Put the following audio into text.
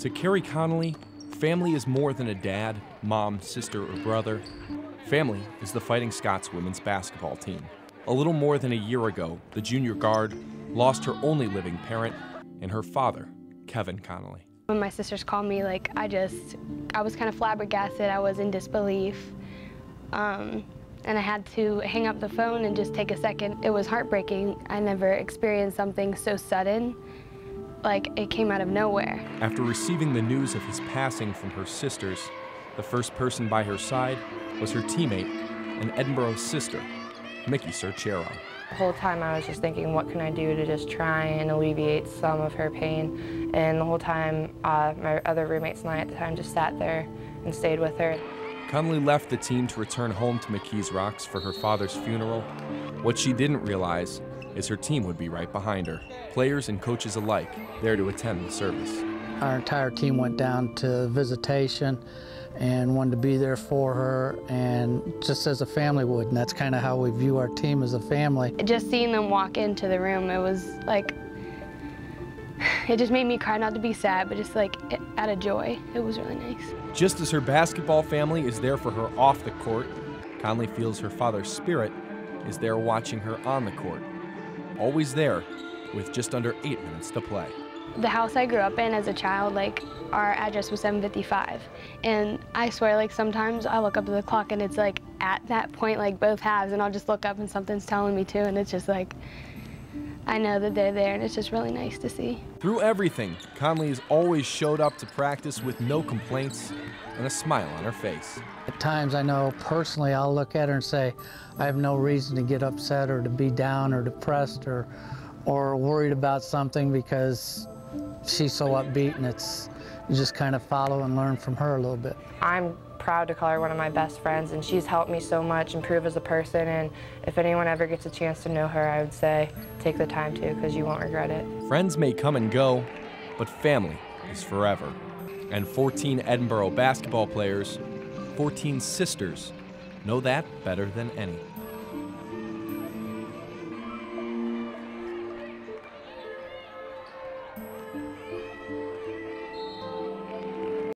To Kerry Connolly, family is more than a dad, mom, sister, or brother. Family is the Fighting Scots women's basketball team. A little more than a year ago, the junior guard lost her only living parent and her father, Kevin Connolly. When my sisters called me, like, I was kind of flabbergasted. I was in disbelief. And I had to hang up the phone and just take a second. It was heartbreaking. I never experienced something so sudden. Like, it came out of nowhere. After receiving the news of his passing from her sisters, the first person by her side was her teammate and Edinboro sister, Micki Cerchiaro. The whole time I was just thinking, what can I do to just try and alleviate some of her pain? And the whole time, my other roommates and I at the time just sat there and stayed with her. Connolly left the team to return home to McKee's Rocks for her father's funeral. What she didn't realize is her team would be right behind her, players and coaches alike, there to attend the service. Our entire team went down to visitation and wanted to be there for her, and just as a family would, and that's kind of how we view our team, as a family. Just seeing them walk into the room, it was like, it just made me cry, not to be sad, but just like out of joy. It was really nice. Just as her basketball family is there for her off the court, Connolly feels her father's spirit is there watching her on the court, always there with just under 8 minutes to play. The house I grew up in as a child, like, our address was 755. And I swear, like, sometimes I look up at the clock and it's like at that point, like both halves, and I'll just look up and something's telling me to, and it's just like, I know that they're there, and it's just really nice to see. Through everything, Connolly has always showed up to practice with no complaints and a smile on her face. At times, I know personally, I'll look at her and say, I have no reason to get upset or to be down or depressed or worried about something, because she's so upbeat, and it's, you just kind of follow and learn from her a little bit. I'm proud to call her one of my best friends, and she's helped me so much improve as a person, and if anyone ever gets a chance to know her, I would say take the time to, because you won't regret it. Friends may come and go, but family is forever. And 14 Edinboro basketball players, 14 sisters, know that better than any.